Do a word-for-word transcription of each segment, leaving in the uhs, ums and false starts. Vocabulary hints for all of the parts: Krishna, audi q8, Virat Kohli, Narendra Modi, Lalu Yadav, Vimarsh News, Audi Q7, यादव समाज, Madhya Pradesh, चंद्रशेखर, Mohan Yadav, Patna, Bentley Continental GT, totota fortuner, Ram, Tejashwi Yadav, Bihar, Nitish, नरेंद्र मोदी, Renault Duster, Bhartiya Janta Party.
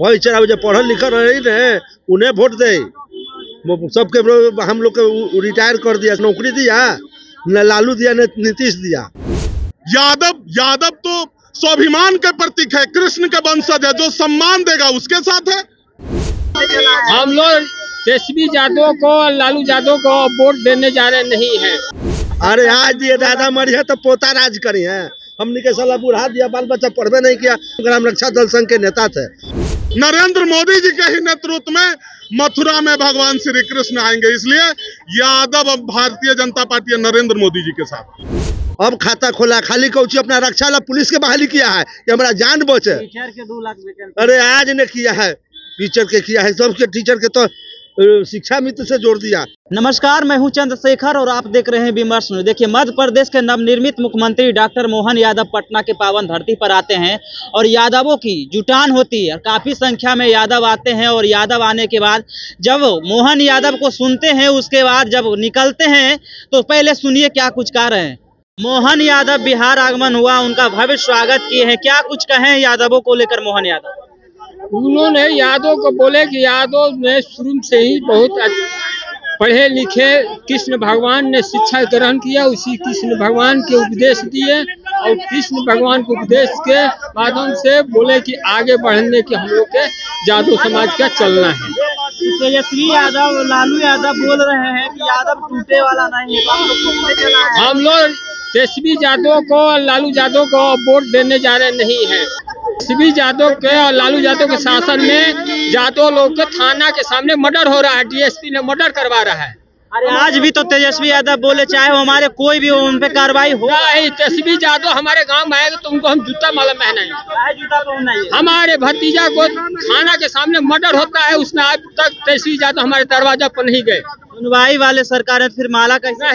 भाई चढ़ा जो पढ़ल लिखल रही न उन्हें वोट दे। सबके हम लोग को रिटायर कर दिया, नौकरी दिया न लालू दिया न नीतीश दिया। यादव यादव तो स्वाभिमान के प्रतीक है, कृष्ण के वंशज है, जो सम्मान देगा उसके साथ है। हम लोग तेजस्वी यादव को लालू यादव को वोट देने जा रहे नहीं है। अरे आज दिए दादा मरी है तो पोता राज करी है। हमने के साला बुढ़ा दिया, बाल बच्चा पढ़वे नहीं किया। ग्राम रक्षा दल संघ के नेता थे। नरेंद्र मोदी जी के ही नेतृत्व में मथुरा में भगवान श्री कृष्ण आएंगे, इसलिए यादव अब भारतीय जनता पार्टी नरेंद्र मोदी जी के साथ। अब खाता खोला खाली कौची अपना रक्षा ला पुलिस के बहाली किया है कि हमारा जान बचे। अरे आज ने किया है, टीचर के किया है, सबके टीचर के तो शिक्षा मित्र से जोड़ दिया। नमस्कार, मैं हूं चंद्रशेखर और आप देख रहे हैं विमर्श न्यूज। देखिए, मध्य प्रदेश के नवनिर्मित मुख्यमंत्री डॉक्टर मोहन यादव पटना के पावन धरती पर आते हैं और यादवों की जुटान होती है। काफ़ी संख्या में यादव आते हैं और यादव आने के बाद जब मोहन यादव को सुनते हैं, उसके बाद जब निकलते हैं तो पहले सुनिए क्या कुछ कह रहे हैं। मोहन यादव बिहार आगमन हुआ, उनका भव्य स्वागत किए हैं। क्या कुछ कहें यादवों को लेकर मोहन यादव? उन्होंने यादव को बोले कि यादव ने शुरू से ही बहुत पढ़े लिखे, कृष्ण भगवान ने शिक्षा ग्रहण किया, उसी कृष्ण भगवान के उपदेश दिए और कृष्ण भगवान के उपदेश के माध्यम से बोले कि आगे बढ़ने के हम लोग के यादव समाज का चलना है। तेजस्वी यादव लालू यादव बोल रहे हैं कि यादव टूटे वाला नहीं है। हम लोग तेजस्वी यादव को लालू यादव को वोट देने जा रहे नहीं है। तेजस्वी यादव के और लालू यादव के शासन में यादव लोग के थाना के सामने मर्डर हो रहा है, डीएसपी ने मर्डर करवा रहा है। अरे आज भी तो तेजस्वी यादव बोले चाहे वो हमारे कोई भी हो उन पे कार्रवाई हो। तेजस्वी यादव हमारे गांव में आएगा तो उनको हम जूता माला पहनाएंगे, जूता पहनाएंगे। हमारे भतीजा को थाना के सामने मर्डर होता है, उसमें आज तक तेजस्वी यादव हमारे दरवाजा पर नहीं गए। सुनवाई वाले सरकार फिर माला कैसे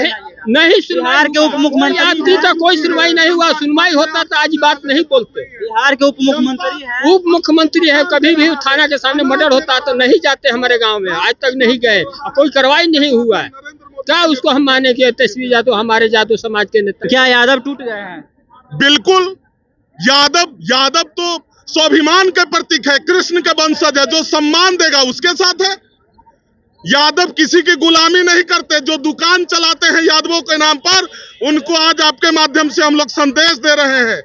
नहीं? सुनवाई के उप मुख्यमंत्री अभी तक कोई सुनवाई नहीं हुआ। सुनवाई होता तो आज बात नहीं बोलते। बिहार के उप मुख्यमंत्री है, उप मुख्यमंत्री है, कभी भी थाना के सामने मर्डर होता तो नहीं जाते हमारे गांव में, आज तक नहीं गए, कोई कार्रवाई नहीं हुआ है। क्या उसको हम माने के तेजस्वी यादव हमारे यादव समाज के नेता? क्या यादव टूट गए हैं? बिल्कुल। यादव यादव तो स्वाभिमान के प्रतीक है, कृष्ण के वंशज है, जो सम्मान देगा उसके साथ है। यादव किसी की गुलामी नहीं करते। जो दुकान चलाते हैं यादवों के नाम पर, उनको आज आपके माध्यम से हम लोग संदेश दे रहे हैं,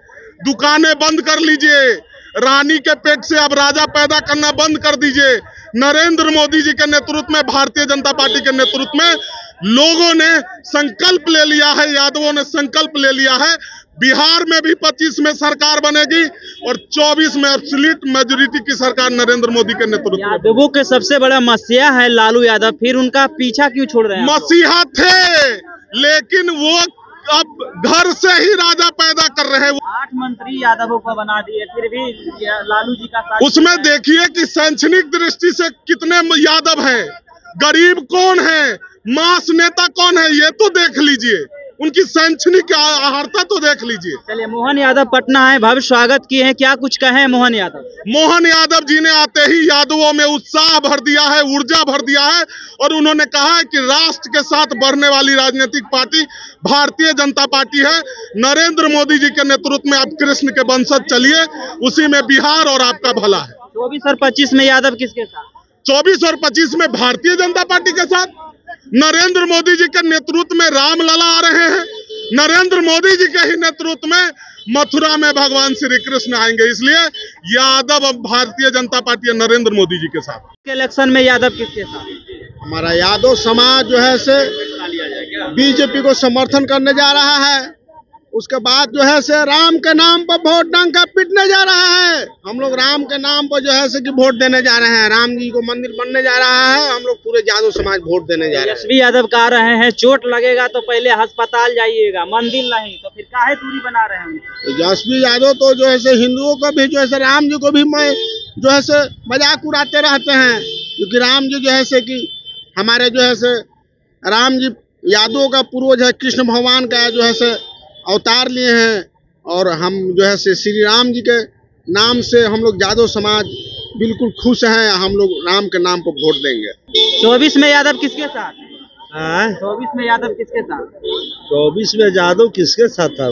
दुकानें बंद कर लीजिए। रानी के पेट से अब राजा पैदा करना बंद कर दीजिए। नरेंद्र मोदी जी के नेतृत्व में, भारतीय जनता पार्टी के नेतृत्व में लोगों ने संकल्प ले लिया है, यादवों ने संकल्प ले लिया है। बिहार में भी पच्चीस में सरकार बनेगी और चौबीस में एब्सोल्यूट मेजोरिटी की सरकार नरेंद्र मोदी के नेतृत्व में। यादवों के सबसे बड़ा मसीहा है लालू यादव, फिर उनका पीछा क्यों छोड़ रहे हैं? मसीहा थे लेकिन वो अब घर से ही राजा पैदा कर रहे हैं। आठ मंत्री यादवों को बना दिए, फिर भी लालू जी का उसमें देखिए कि शैक्षणिक दृष्टि से कितने यादव हैं, गरीब कौन है, मास नेता कौन है, ये तो देख लीजिए, उनकी शैक्षणिक आहारता तो देख लीजिए। चलिए, मोहन यादव पटना आए, भव्य स्वागत किए हैं। क्या कुछ कहे मोहन यादव? मोहन यादव जी ने आते ही यादवों में उत्साह भर दिया है, ऊर्जा भर दिया है और उन्होंने कहा है कि राष्ट्र के साथ बढ़ने वाली राजनीतिक पार्टी भारतीय जनता पार्टी है। नरेंद्र मोदी जी के नेतृत्व में आप कृष्ण के वंशज चलिए, उसी में बिहार और आपका भला है। चौबीस और पच्चीस में यादव किसके साथ? चौबीस और पच्चीस में भारतीय जनता पार्टी के साथ। नरेंद्र मोदी जी के नेतृत्व में राम लला आ रहे हैं। नरेंद्र मोदी जी के ही नेतृत्व में मथुरा में भगवान श्री कृष्ण आएंगे, इसलिए यादव अब भारतीय जनता पार्टी नरेंद्र मोदी जी के साथ। इलेक्शन में यादव किसके साथ? हमारा यादव समाज जो है से बीजेपी को समर्थन करने जा रहा है, उसके बाद जो है से राम के नाम पर वोट डांग का पीटने जा रहा है। हम लोग राम के नाम पर जो है से कि वोट देने जा रहे हैं, राम जी को मंदिर बनने जा रहा है, हम लोग पूरे यादव समाज वोट देने जा रहे हैं। तेजस्वी यादव कह रहे हैं चोट लगेगा तो पहले अस्पताल जाइएगा, मंदिर नहीं, तो फिर काहे दूरी बना रहे हैं? तेजस्वी यादव तो जो है से हिंदुओं को भी जो है से राम जी को भी मैं जो है से मजाक उड़ाते रहते हैं, क्योंकि राम जी जो है से कि हमारे जो है से राम जी यादव का पूर्वज है, कृष्ण भगवान का जो है से अवतार लिए हैं और हम जो है से श्री राम जी के नाम से हम लोग यादव समाज बिल्कुल खुश हैं, हम लोग राम के नाम पर वोट देंगे। चौबीस में यादव किसके साथ? चौबीस में यादव किसके साथ? चौबीस में यादव किसके साथ था?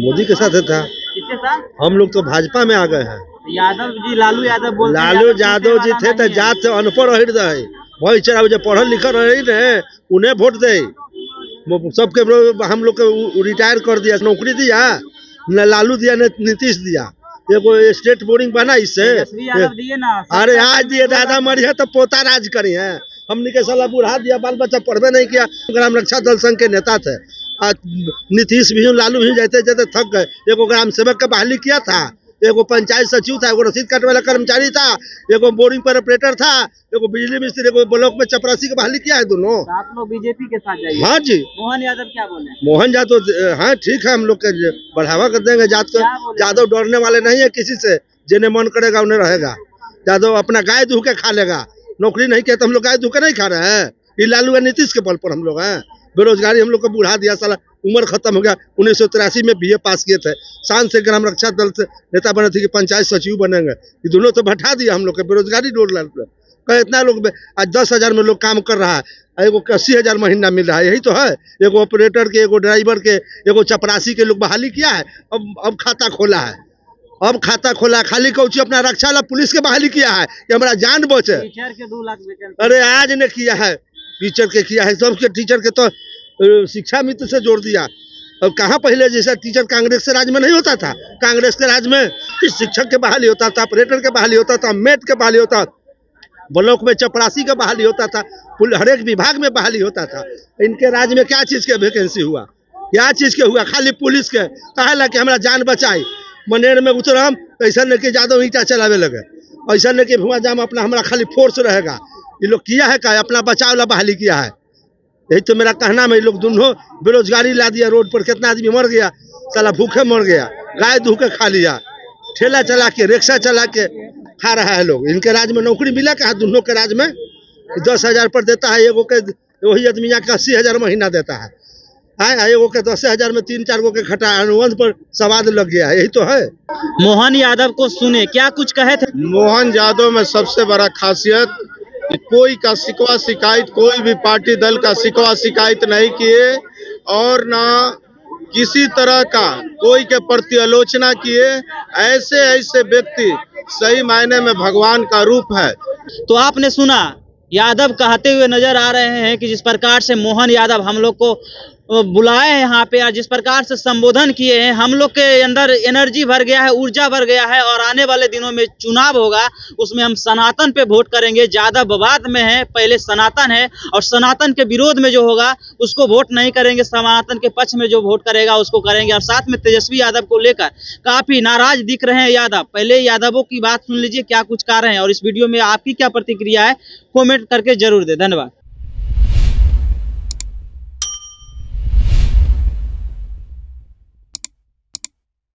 मोदी के साथ था। किसके साथ? हम लोग तो भाजपा में आ गए हैं। यादव जी लालू यादव बोल लालू यादव जी थे तो जात से अनपढ़ रही रहे भाई चढ़ा जो पढ़ल लिखल रही रहे उन्हें वोट दे सबके हम लोग के रिटायर कर दिया नौकरी दिया न लालू दिया न नीतीश दिया एगो स्टेट बोरिंग बना इससे ना। अरे आज दिए दादा मरी है तो पोता राज करी है हमने के साला बुढ़ा दिया बाल बच्चा पढ़वे नहीं किया। ग्राम रक्षा दल संघ के नेता थे नीतीश भी लालू भी जाते जाते थक गए। एगो ग्राम सेवक का बहाली किया था, एगो पंचायत सचिव था, एगो रसीद काटने वाला कर्मचारी था, एगो बोरिंग पर ऑपरेटर था, एगो बिजली मिस्त्री, एगो ब्लॉक में चपरासी के बहाली किया है दोनों। आप लोग बीजेपी के साथ जाइए। हाँ जी। मोहन यादव क्या बोले? मोहन यादव हाँ ठीक है हम लोग के बढ़ावा कर देंगे जात को। यादव डरने वाले नहीं है किसी से, जिन्हें मन करेगा उन्हें रहेगा। यादव अपना गाय धो के खा लेगा, नौकरी नहीं किया तो हम लोग गाय धो के नहीं खा रहे हैं। ये लालू और नीतीश के बल पर हम लोग हैं। बेरोजगारी हम लोग को बुढ़ा दिया साला, उम्र खत्म हो गया। उन्नीस सौ तिरासी में बीए पास किए थे, शान से ग्राम रक्षा दल से नेता बने थे कि पंचायत सचिव बनेंगे। ये दोनों तो बैठा दिया हम लोग के। बेरोजगारी रोड लगे इतना लोग आज दस हजार में लोग काम कर रहा है, एगो अस्सी हजार महीना मिल रहा है। यही तो है, एगो ऑपरेटर के, एगो ड्राइवर के, एगो चपरासी के लोग बहाली किया है। अब अब खाता खोला है, अब खाता खोला खाली कौची अपना रक्षा वाला पुलिस के बहाली किया है कि हमारा जान बचे। अरे आज ने किया है टीचर के, किया है सबके टीचर के, तो शिक्षा मित्र से जोड़ दिया। अब कहाँ पहले जैसा टीचर कांग्रेस के राज में नहीं होता था। कांग्रेस के राज में शिक्षक के बहाली होता था, ऑपरेटर के बहाली होता था, मेट के बहाली होता, ब्लॉक में चपरासी का बहाली होता था, हर एक विभाग में बहाली होता था। इनके राज में क्या चीज़ के वैकेंसी हुआ, क्या चीज़ के हुआ? खाली पुलिस के कहा ला कि हमारा जान बचाई। मनेर में उतरम ऐसा नहीं कि यादव ईंटा चलावे लगे, ऐसा नहीं कि भुआ जाम अपना हमारा खाली फोर्स रहेगा। ये लोग किया है क्या? अपना बचाव ला बहाली किया है। यही तो मेरा कहना है। ये लोग दोनों बेरोजगारी ला दिया रोड पर, कितना आदमी मर गया साला, भूखे मर गया, गाय धो के खा लिया, ठेला चला के रिक्शा चला के खा रहा है लोग। इनके राज्य में नौकरी मिला क्या? दोनों के राज्य में दस हजार पर देता है एगो के, वही आदमी यहाँ के अस्सी हजार महीना देता है। आए एगो के दस हजार में तीन चार गो के खटा अनुबंध पर सवाद लग गया है। यही तो है। मोहन यादव को सुने, क्या कुछ कहे थे? मोहन यादव में सबसे बड़ा खासियत कोई का शिकवा शिकायत, कोई भी पार्टी दल का शिकवा शिकायत नहीं किए और ना किसी तरह का कोई के प्रति आलोचना किए। ऐसे ऐसे व्यक्ति सही मायने में भगवान का रूप है। तो आपने सुना यादव कहते हुए नजर आ रहे हैं कि जिस प्रकार से मोहन यादव हम लोग को बुलाए हैं यहाँ पे और जिस प्रकार से संबोधन किए हैं, हम लोग के अंदर एनर्जी भर गया है, ऊर्जा भर गया है। और आने वाले दिनों में चुनाव होगा, उसमें हम सनातन पे वोट करेंगे। ज्यादा विवाद में है, पहले सनातन है और सनातन के विरोध में जो होगा उसको वोट नहीं करेंगे, सनातन के पक्ष में जो वोट करेगा उसको करेंगे। और साथ में तेजस्वी यादव को लेकर काफी नाराज दिख रहे हैं यादव। पहले यादवों की बात सुन लीजिए क्या कुछ कह रहे हैं, और इस वीडियो में आपकी क्या प्रतिक्रिया है कमेंट करके जरूर दे। धन्यवाद।